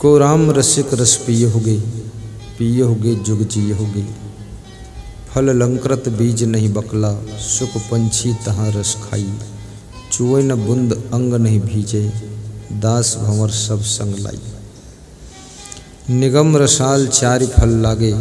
को राम रसिक रस पिये होगे जुग जिये होगे। फल लंकृत बीज नहीं बकला, सुख पंछी तहाँ रस खाई। चुए न बुंद अंग नहीं भीजे, दास भंवर सब संग लाई। निगम रसाल चारि फल लागे,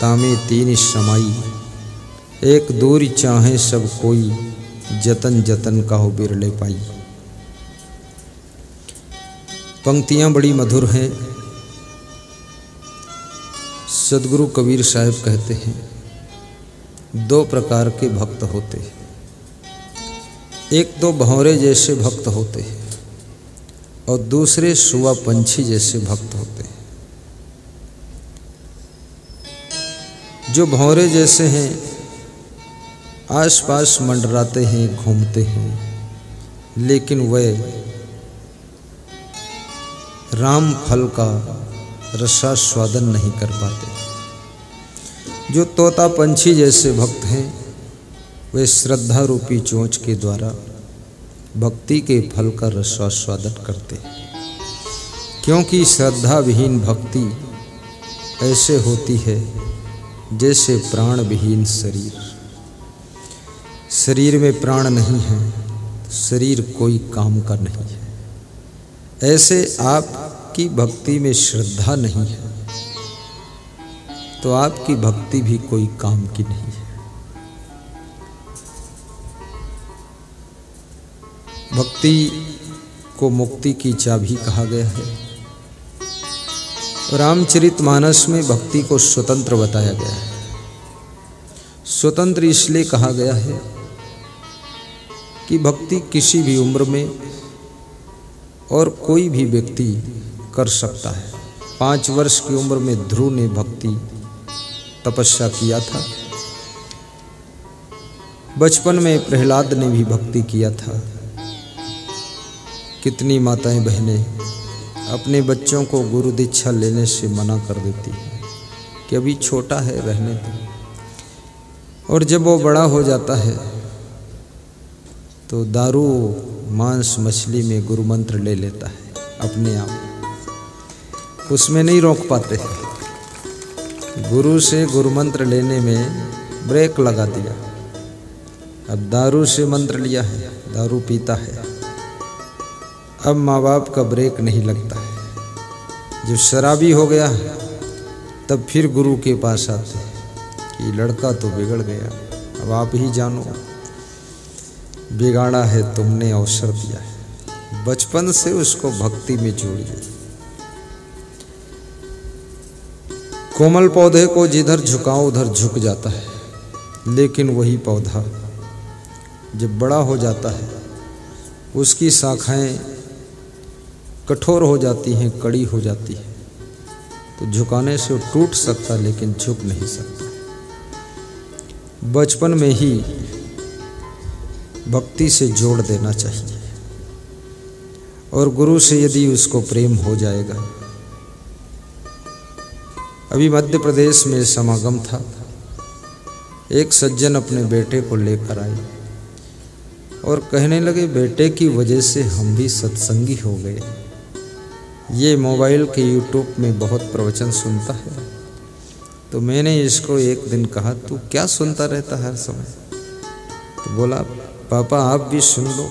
तामे तीन समाई। एक दूरी चाहे सब कोई, जतन जतन काहु बिरले पाई। पंक्तियाँ बड़ी मधुर हैं। सदगुरु कबीर साहब कहते हैं दो प्रकार के भक्त होते हैं। एक तो भंवरे जैसे भक्त होते हैं और दूसरे सुआ पंछी जैसे भक्त होते हैं। जो भंवरे जैसे हैं आसपास मंडराते हैं, घूमते हैं, लेकिन वह राम फल का रसास्वादन नहीं कर पाते। जो तोता पंछी जैसे भक्त हैं वे श्रद्धा रूपी चोंच के द्वारा भक्ति के फल का रसास्वादन करते हैं, क्योंकि श्रद्धा विहीन भक्ति ऐसे होती है जैसे प्राण विहीन शरीर। शरीर में प्राण नहीं है, शरीर कोई काम का नहीं है। ऐसे आपकी भक्ति में श्रद्धा नहीं है तो आपकी भक्ति भी कोई काम की नहीं है। भक्ति को मुक्ति की चाबी कहा गया है। रामचरितमानस में भक्ति को स्वतंत्र बताया गया है। स्वतंत्र इसलिए कहा गया है कि भक्ति किसी भी उम्र में और कोई भी व्यक्ति कर सकता है। 5 वर्ष की उम्र में ध्रुव ने भक्ति तपस्या किया था। बचपन में प्रहलाद ने भी भक्ति किया था। कितनी माताएं बहनें अपने बच्चों को गुरु दीक्षा लेने से मना कर देती हैं कि अभी छोटा है रहने दो, और जब वो बड़ा हो जाता है तो दारू मांस मछली में गुरु मंत्र ले लेता है, अपने आप उसमें नहीं रोक पाते हैं। गुरु से गुरु मंत्र लेने में ब्रेक लगा दिया, अब दारू से मंत्र लिया है, दारू पीता है, अब माँ बाप का ब्रेक नहीं लगता है। जब शराबी हो गया तब फिर गुरु के पास आते कि लड़का तो बिगड़ गया, अब आप ही जानो बिगाड़ा है तुमने, अवसर दिया है। बचपन से उसको भक्ति में जोड़िए। कोमल पौधे को जिधर झुकाओ उधर झुक जाता है, लेकिन वही पौधा जब बड़ा हो जाता है उसकी शाखाएं कठोर हो जाती हैं, कड़ी हो जाती है, तो झुकाने से वो टूट सकता लेकिन झुक नहीं सकता। बचपन में ही भक्ति से जोड़ देना चाहिए और गुरु से यदि उसको प्रेम हो जाएगा। अभी मध्य प्रदेश में समागम था, एक सज्जन अपने बेटे को लेकर आए और कहने लगे बेटे की वजह से हम भी सत्संगी हो गए। ये मोबाइल के यूट्यूब में बहुत प्रवचन सुनता है, तो मैंने इसको एक दिन कहा तू क्या सुनता रहता हर समय, तो बोला पापा आप भी सुन लो।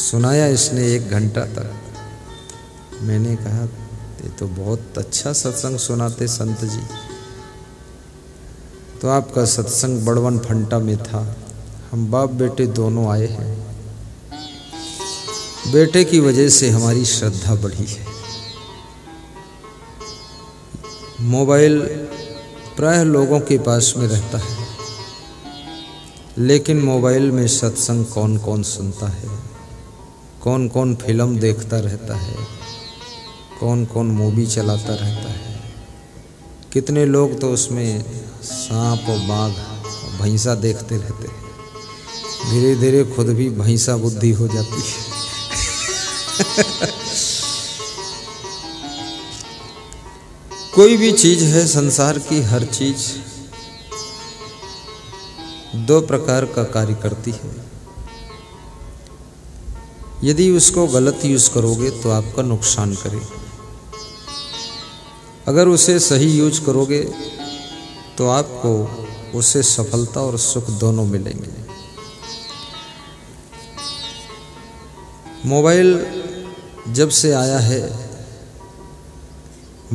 सुनाया इसने 1 घंटा तक। मैंने कहा ये तो बहुत अच्छा सत्संग सुनाते संत जी। तो आपका सत्संग बड़वन फंटा में था, हम बाप बेटे दोनों आए हैं, बेटे की वजह से हमारी श्रद्धा बढ़ी है। मोबाइल प्रायः लोगों के पास में रहता है, लेकिन मोबाइल में सत्संग कौन कौन सुनता है, कौन कौन फिल्म देखता रहता है, कौन कौन मूवी चलाता रहता है। कितने लोग तो उसमें सांप और बाघ और भैंसा देखते रहते हैं, धीरे धीरे खुद भी भैंसा बुद्धि हो जाती है। कोई भी चीज़ है संसार की, हर चीज़ 2 प्रकार का कार्य करती है। यदि उसको गलत यूज़ करोगे तो आपका नुकसान करे, अगर उसे सही यूज करोगे तो आपको उससे सफलता और सुख दोनों मिलेंगे। मोबाइल जब से आया है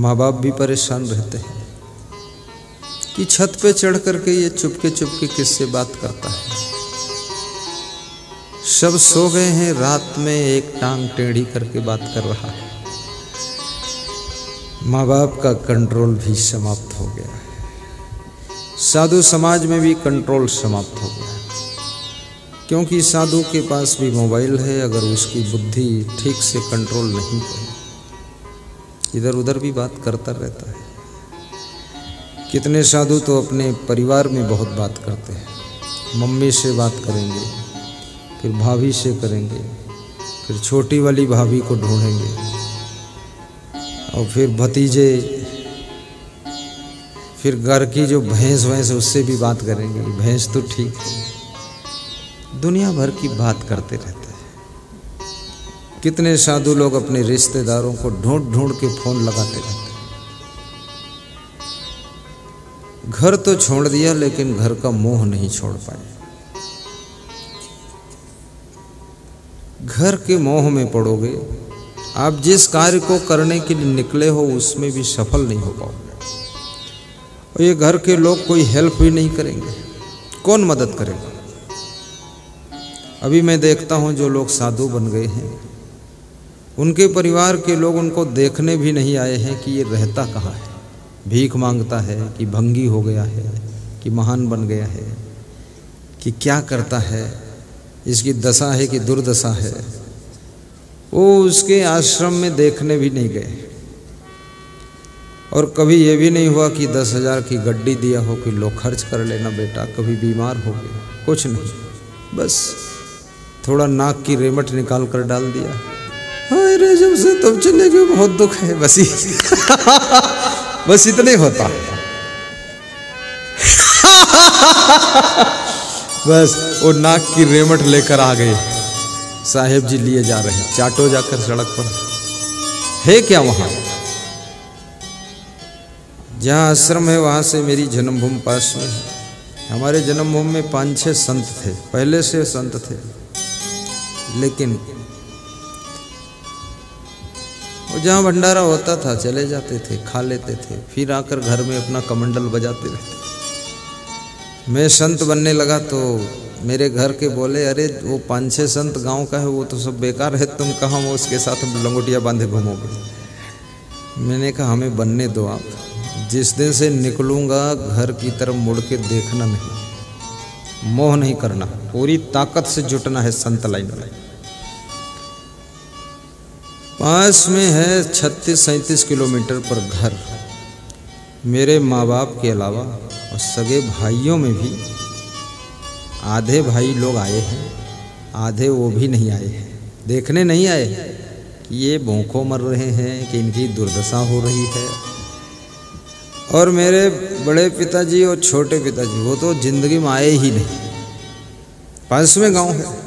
माँ बाप भी परेशान रहते हैं कि छत पे चढ़ करके ये चुपके चुपके किससे बात करता है। सब सो गए हैं, रात में एक टांग टेढ़ी करके बात कर रहा है। माँ बाप का कंट्रोल भी समाप्त हो गया है, साधु समाज में भी कंट्रोल समाप्त हो गया है, क्योंकि साधु के पास भी मोबाइल है। अगर उसकी बुद्धि ठीक से कंट्रोल नहीं है, इधर उधर भी बात करता रहता है। कितने साधु तो अपने परिवार में बहुत बात करते हैं, मम्मी से बात करेंगे, फिर भाभी से करेंगे, फिर छोटी वाली भाभी को ढूंढेंगे और फिर भतीजे, फिर घर की जो भैंस भैंस उससे भी बात करेंगे, भैंस तो ठीक है। दुनिया भर की बात करते रहते हैं। कितने साधु लोग अपने रिश्तेदारों को ढूंढ ढूंढ के फोन लगाते रहते हैं। घर तो छोड़ दिया लेकिन घर का मोह नहीं छोड़ पाए। घर के मोह में पड़ोगे, आप जिस कार्य को करने के लिए निकले हो उसमें भी सफल नहीं हो पाओगे। और ये घर के लोग कोई हेल्प भी नहीं करेंगे, कौन मदद करेगा। अभी मैं देखता हूँ जो लोग साधु बन गए हैं उनके परिवार के लोग उनको देखने भी नहीं आए हैं कि ये रहता कहाँ है, भीख मांगता है कि भंगी हो गया है कि महान बन गया है कि क्या करता है, इसकी दशा है कि दुर्दशा है। वो उसके आश्रम में देखने भी नहीं गए और कभी ये भी नहीं हुआ कि 10,000 की गड्डी दिया हो कि लो खर्च कर लेना बेटा, कभी बीमार हो गए, कुछ नहीं, बस थोड़ा नाक की रेमट निकाल कर डाल दिया, हाय रे जब से तुम चले गए बहुत दुख है, बस बस इतना ही होता है। बस वो नाक की रेमट लेकर आ गए, साहेब जी लिए जा रहे हैं, चाटो जाकर सड़क पर है क्या। वहां जहाँ आश्रम है वहां से मेरी जन्मभूमि पास में है। हमारे जन्मभूमि में 5-6 संत थे, पहले से संत थे, लेकिन वो जहाँ भंडारा होता था चले जाते थे, खा लेते थे, फिर आकर घर में अपना कमंडल बजाते रहते। मैं संत बनने लगा तो मेरे घर के बोले, अरे वो 5-6 संत गांव का है वो तो सब बेकार है, तुम कहाँ हो उसके साथ लंगोटिया बांधे घूमोगे। मैंने कहा हमें बनने दो आप, जिस दिन से निकलूँगा घर की तरफ मुड़ के देखना नहीं, मोह नहीं करना, पूरी ताकत से जुटना है संत लाइन में। पास में है 36-37 किलोमीटर पर घर। मेरे माँ बाप के अलावा और सगे भाइयों में भी आधे भाई लोग आए हैं, आधे वो भी नहीं आए हैं, देखने नहीं आए कि ये भूखों मर रहे हैं कि इनकी दुर्दशा हो रही है। और मेरे बड़े पिताजी और छोटे पिताजी वो तो जिंदगी में आए ही नहीं, पास में गाँव है।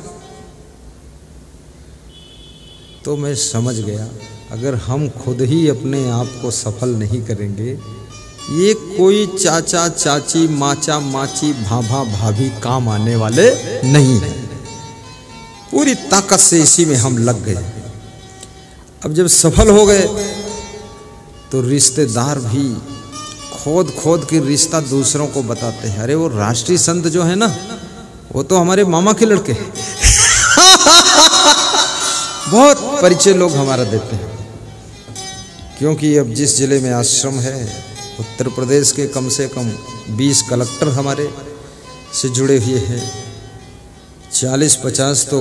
तो मैं समझ गया अगर हम खुद ही अपने आप को सफल नहीं करेंगे, ये कोई चाचा चाची माचा माची भाभा भाभी काम आने वाले नहीं है। पूरी ताकत से इसी में हम लग गए। अब जब सफल हो गए तो रिश्तेदार भी खोद खोद के रिश्ता दूसरों को बताते हैं, अरे वो राष्ट्रीय संत जो है ना वो तो हमारे मामा के लड़के हैं। बहुत परिचय लोग हमारा देते हैं, क्योंकि अब जिस जिले में आश्रम है उत्तर प्रदेश के कम से कम 20 कलेक्टर हमारे से जुड़े हुए हैं, 40-50 तो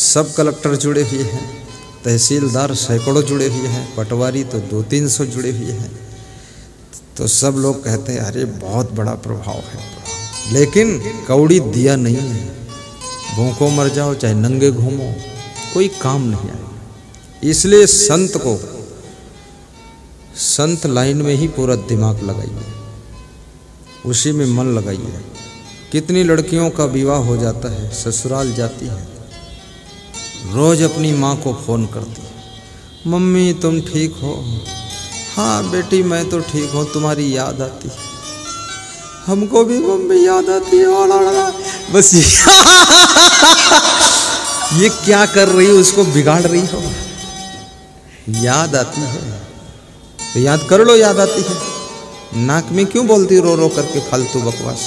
सब कलेक्टर जुड़े हुए हैं, तहसीलदार सैकड़ों जुड़े हुए हैं, पटवारी तो 200-300 जुड़े हुए हैं। तो सब लोग कहते हैं अरे बहुत बड़ा प्रभाव है, लेकिन कौड़ी दिया नहीं है। भूखों मर जाओ चाहे नंगे घूमो कोई काम नहीं आएगा। इसलिए संत को संत लाइन में ही पूरा दिमाग लगाइए, उसी में मन लगाइए। कितनी लड़कियों का विवाह हो जाता है, ससुराल जाती है, रोज अपनी माँ को फोन करती है, मम्मी तुम ठीक हो, हाँ बेटी मैं तो ठीक हूँ, तुम्हारी याद आती है हमको भी, मम्मी याद आती है। और बस ये क्या कर रही हो, उसको बिगाड़ रही हो। याद आती है तो याद कर लो, याद आती है। नाक में क्यों बोलती रो रो करके फालतू बकवास।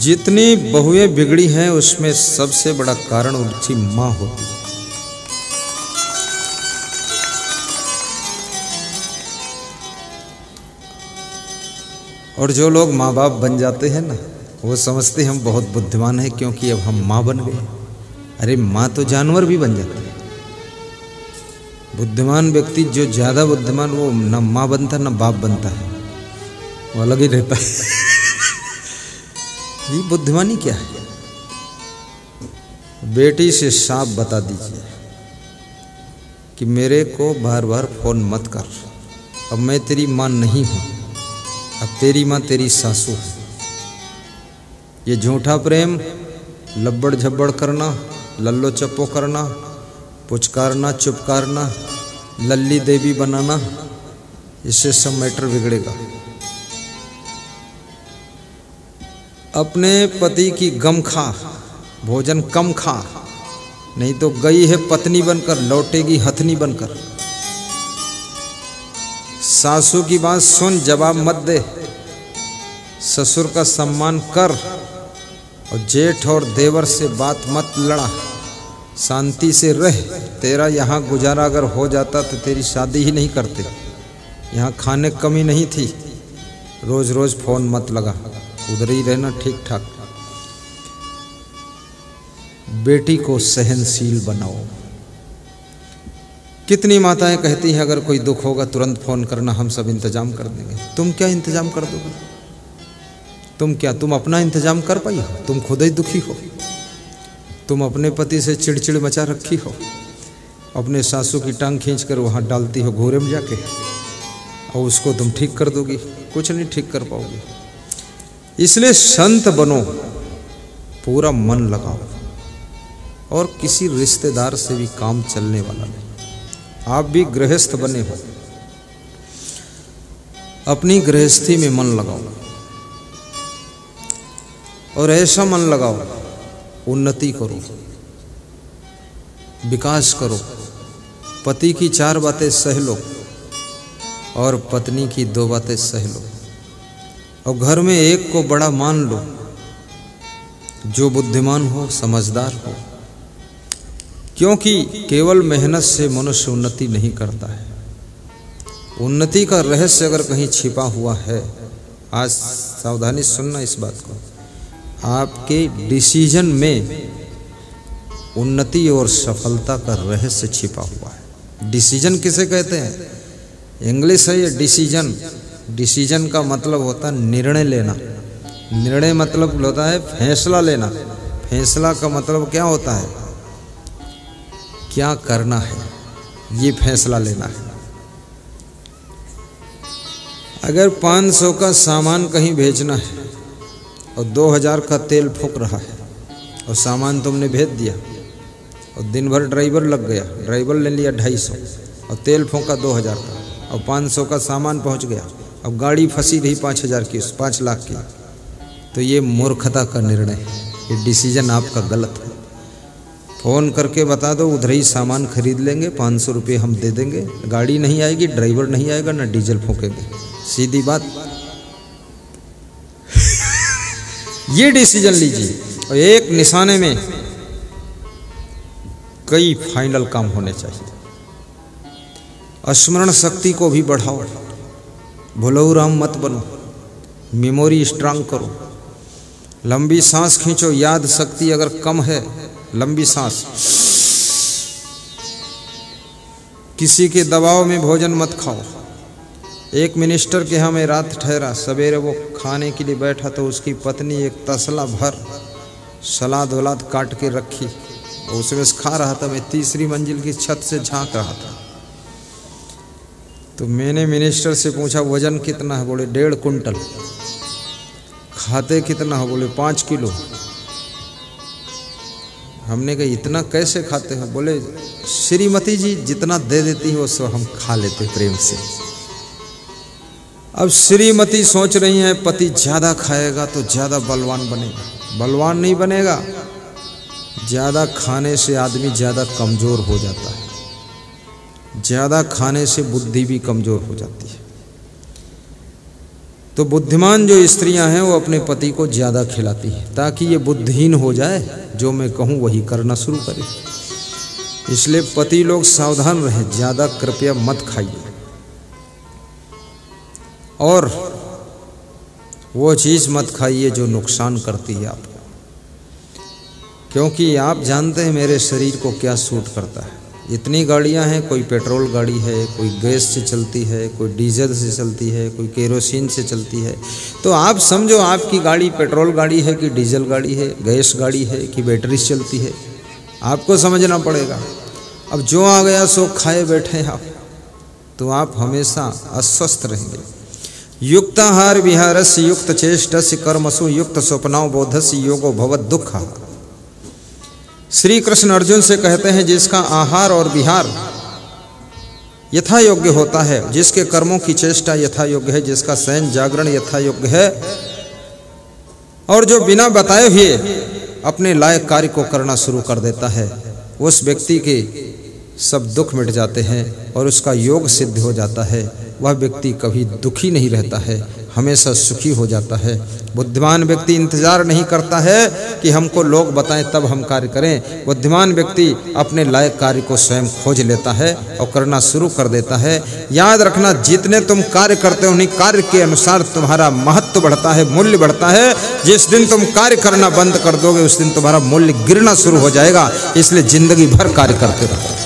जितनी बहुएं बिगड़ी हैं उसमें सबसे बड़ा कारण उनकी माँ होती है। और जो लोग माँ बाप बन जाते हैं ना, वो समझते हम बहुत बुद्धिमान हैं क्योंकि अब हम माँ बन गए। अरे माँ तो जानवर भी बन जाती है। बुद्धिमान व्यक्ति जो ज़्यादा बुद्धिमान, वो ना माँ बनता ना बाप बनता है, वो अलग ही रहता है। ये बुद्धिमानी क्या है। बेटी से साफ बता दीजिए कि मेरे को बार बार फ़ोन मत कर, अब मैं तेरी माँ नहीं हूँ, अब तेरी माँ तेरी सासू है। ये झूठा प्रेम, लब्बड़ झब्बड़ करना, लल्लो चप्पो करना, पुचकारना, चुपकारना, लल्ली देवी बनाना, इससे सब मैटर बिगड़ेगा। अपने पति की गम खा, भोजन कम खा, नहीं तो गई है पत्नी बनकर लौटेगी हथनी बनकर। सासू की बात सुन, जवाब मत दे, ससुर का सम्मान कर, और जेठ और देवर से बात मत लड़ा, शांति से रह। तेरा यहाँ गुजारा अगर हो जाता तो तेरी शादी ही नहीं करते। यहाँ खाने कमी नहीं थी। रोज़ रोज़ फ़ोन मत लगा, उधर ही रहना ठीक ठाक। बेटी को सहनशील बनाओ। कितनी माताएं कहती हैं अगर कोई दुख होगा तुरंत फ़ोन करना, हम सब इंतज़ाम कर देंगे। तुम क्या इंतज़ाम कर दोगे? तुम क्या, तुम अपना इंतज़ाम कर पाई हो? तुम खुद ही दुखी हो। तुम अपने पति से चिड़चिड़ मचा रखी हो, अपने सासू की टांग खींचकर वहाँ डालती हो घोरे में जाके, और उसको तुम ठीक कर दोगी? कुछ नहीं ठीक कर पाओगे। इसलिए संत बनो, पूरा मन लगाओ, और किसी रिश्तेदार से भी काम चलने वाला नहीं। आप भी गृहस्थ बने हो, अपनी गृहस्थी में मन लगाओ, और ऐसा मन लगाओ उन्नति करो, विकास करो। पति की 4 बातें सह लो और पत्नी की 2 बातें सह लो, और घर में एक को बड़ा मान लो, जो बुद्धिमान हो, समझदार हो। क्योंकि केवल मेहनत से मनुष्य उन्नति नहीं करता है। उन्नति का रहस्य अगर कहीं छिपा हुआ है, आज सावधानी सुनना इस बात को, आपके डिसीजन में उन्नति और सफलता का रहस्य छिपा हुआ है। डिसीजन किसे कहते हैं? इंग्लिश है ये डिसीजन। डिसीजन का मतलब होता है निर्णय लेना। निर्णय मतलब होता है फैसला लेना। फैसला का मतलब क्या होता है? क्या करना है ये फैसला लेना है। अगर 500 का सामान कहीं भेजना है और 2000 का तेल फूक रहा है, और सामान तुमने भेज दिया, और दिन भर ड्राइवर लग गया, ड्राइवर ले लिया 250, और तेल फूका 2000 का, और 500 का सामान पहुंच गया, अब गाड़ी फंसी रही 5000 की, 5 लाख की, तो ये मूर्खता का निर्णय है, ये डिसीजन आपका गलत है। फ़ोन करके बता दो उधर ही सामान खरीद लेंगे, 500 रुपये हम दे देंगे, गाड़ी नहीं आएगी, ड्राइवर नहीं आएगा, ना डीजल फूकेंगे, सीधी बात। ये डिसीजन लीजिए, और एक निशाने में कई फाइनल काम होने चाहिए। स्मरण शक्ति को भी बढ़ाओ, भुलऊ राम मत बनो, मेमोरी स्ट्रांग करो, लंबी सांस खींचो। याद शक्ति अगर कम है, लंबी सांस, किसी के दबाव में भोजन मत खाओ। एक मिनिस्टर के यहाँ मैं रात ठहरा, सवेरे वो खाने के लिए बैठा तो उसकी पत्नी एक तसला भर सलाद वलाद काट के रखी, और उसमें खा रहा था। मैं तीसरी मंजिल की छत से झांक रहा था, तो मैंने मिनिस्टर से पूछा वज़न कितना है? बोले 1.5 कुंटल। खाते कितना हो? बोले 5 किलो। हमने कहा इतना कैसे खाते हो? बोले श्रीमती जी जितना दे देती है वो सब हम खा लेते प्रेम से। अब श्रीमती सोच रही हैं पति ज़्यादा खाएगा तो ज़्यादा बलवान बनेगा। बलवान नहीं बनेगा, ज़्यादा खाने से आदमी ज़्यादा कमज़ोर हो जाता है, ज़्यादा खाने से बुद्धि भी कमज़ोर हो जाती है। तो बुद्धिमान जो स्त्रियां हैं वो अपने पति को ज़्यादा खिलाती हैं ताकि ये बुद्धिहीन हो जाए, जो मैं कहूँ वही करना शुरू करे। इसलिए पति लोग सावधान रहें, ज़्यादा कृपया मत खाइए। और वो चीज़ मत खाइए जो नुकसान करती है आपको, क्योंकि आप जानते हैं मेरे शरीर को क्या सूट करता है। इतनी गाड़ियां हैं, कोई पेट्रोल गाड़ी है, कोई गैस से चलती है, कोई डीजल से चलती है, कोई केरोसिन से चलती है। तो आप समझो आपकी गाड़ी पेट्रोल गाड़ी है कि डीजल गाड़ी है, गैस गाड़ी है कि बैटरी से चलती है, आपको समझना पड़ेगा। अब जो आ गया सो खाए बैठे आप, तो आप हमेशा अस्वस्थ रहेंगे। युक्ताहार विहारस्य युक्त चेष्टस्य कर्मसु युक्त स्वप्नाओ बोधस्य योगो भवद दुखः। श्री कृष्ण अर्जुन से कहते हैं जिसका आहार और विहार यथा योग्य होता है, जिसके कर्मों की चेष्टा यथा योग्य है, जिसका शयन जागरण यथा योग्य है, और जो बिना बताए हुए अपने लायक कार्य को करना शुरू कर देता है, उस व्यक्ति के सब दुख मिट जाते हैं और उसका योग सिद्ध हो जाता है। वह व्यक्ति कभी दुखी नहीं रहता है, हमेशा सुखी हो जाता है। बुद्धिमान व्यक्ति इंतजार नहीं करता है कि हमको लोग बताएं तब हम कार्य करें। बुद्धिमान व्यक्ति अपने लायक कार्य को स्वयं खोज लेता है और करना शुरू कर देता है। याद रखना, जितने तुम कार्य करते हो उन्हीं कार्य के अनुसार तुम्हारा महत्व बढ़ता है, मूल्य बढ़ता है। जिस दिन तुम कार्य करना बंद कर दोगे उस दिन तुम्हारा मूल्य गिरना शुरू हो जाएगा। इसलिए जिंदगी भर कार्य करते रहो।